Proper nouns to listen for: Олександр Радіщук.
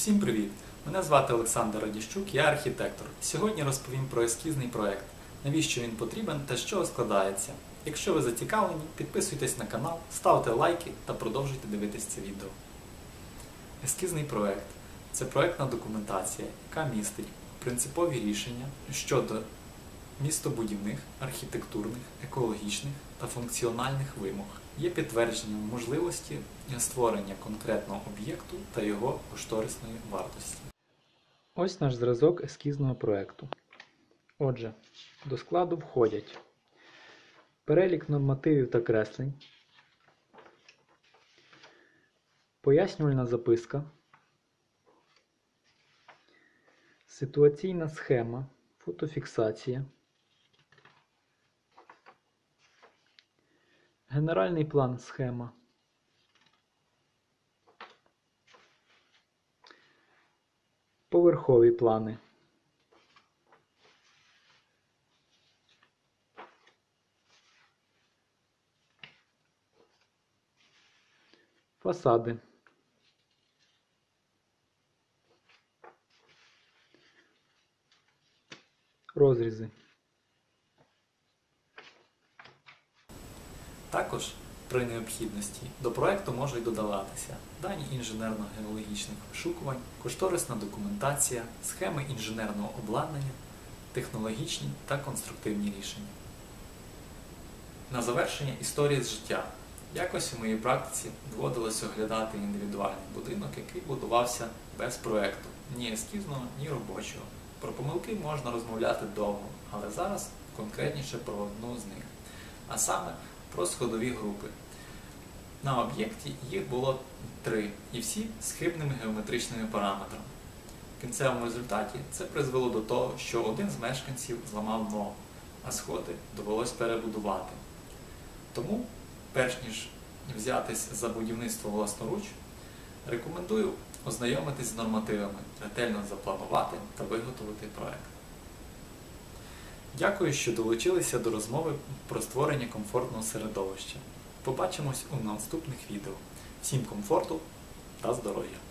Всім привіт! Мене звати Олександр Радіщук, я архітектор. Сьогодні розповім про ескізний проект, навіщо він потрібен та з чого складається. Якщо ви зацікавлені, підписуйтесь на канал, ставте лайки та продовжуйте дивитись це відео. Ескізний проект – це проектна документація, яка містить принципові рішення щодо містобудівних, архітектурних, екологічних та функціональних вимог. Є підтвердженням можливості створення конкретного об'єкту та його кошторисної вартості. Ось наш зразок ескізного проекту. Отже, до складу входять перелік нормативів та креслень, пояснювальна записка, ситуаційна схема, фотофіксація, генеральний план схема, поверхові плани, фасади, розрізи. Також, при необхідності, до проекту можуть додаватися дані інженерно-геологічних вишукувань, кошторисна документація, схеми інженерного обладнання, технологічні та конструктивні рішення. На завершення історії з життя. Якось у моїй практиці доводилось оглядати індивідуальний будинок, який будувався без проекту, ні ескізного, ні робочого. Про помилки можна розмовляти довго, але зараз конкретніше про одну з них. А саме, про сходові групи. На об'єкті їх було 3, і всі з хибними геометричними параметрами. В кінцевому результаті це призвело до того, що один з мешканців зламав ногу, а сходи довелось перебудувати. Тому, перш ніж взятись за будівництво власноруч, рекомендую ознайомитись з нормативами, ретельно запланувати та виготовити проект. Дякую, що долучилися до розмови про створення комфортного середовища. Побачимось у наступних відео. Всім комфорту та здоров'я!